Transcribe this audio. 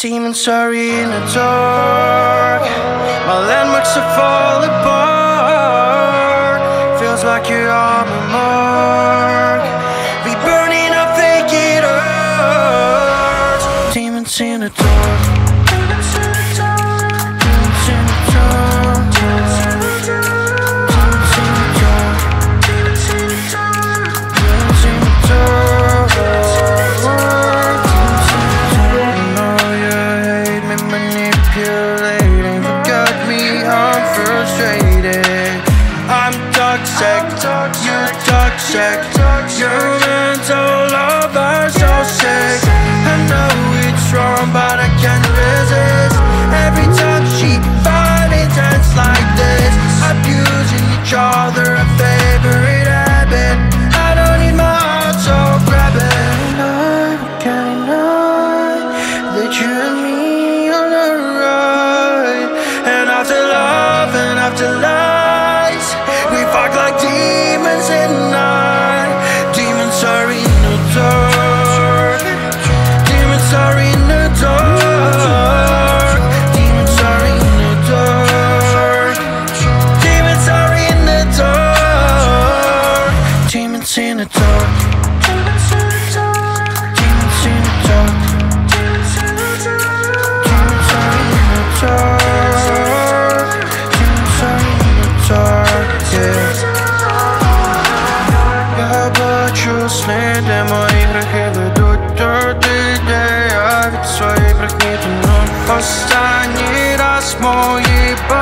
Demons are in the dark, my landmarks are falling apart. Feels like you're on the mark, be burning up, think it hurts. Demons in the dark. Humans, all of us are sick. I know it's wrong, but I can't resist. Every time she finds intense like this, abusing each other, a favorite habit. I don't need my heart, so grab it. Can I let you and me on a ride? And after love, and after lies, we fight like demons in the night. Demons in the dark. Demons in the dark. Demons in the dark. Demons in the dark. Demons are in the dark. Demons are in the dark. Yeah. Yeah, but you'll slay them on играх и ведут дурды идеи. А ведь свои играх нет, но останется моей.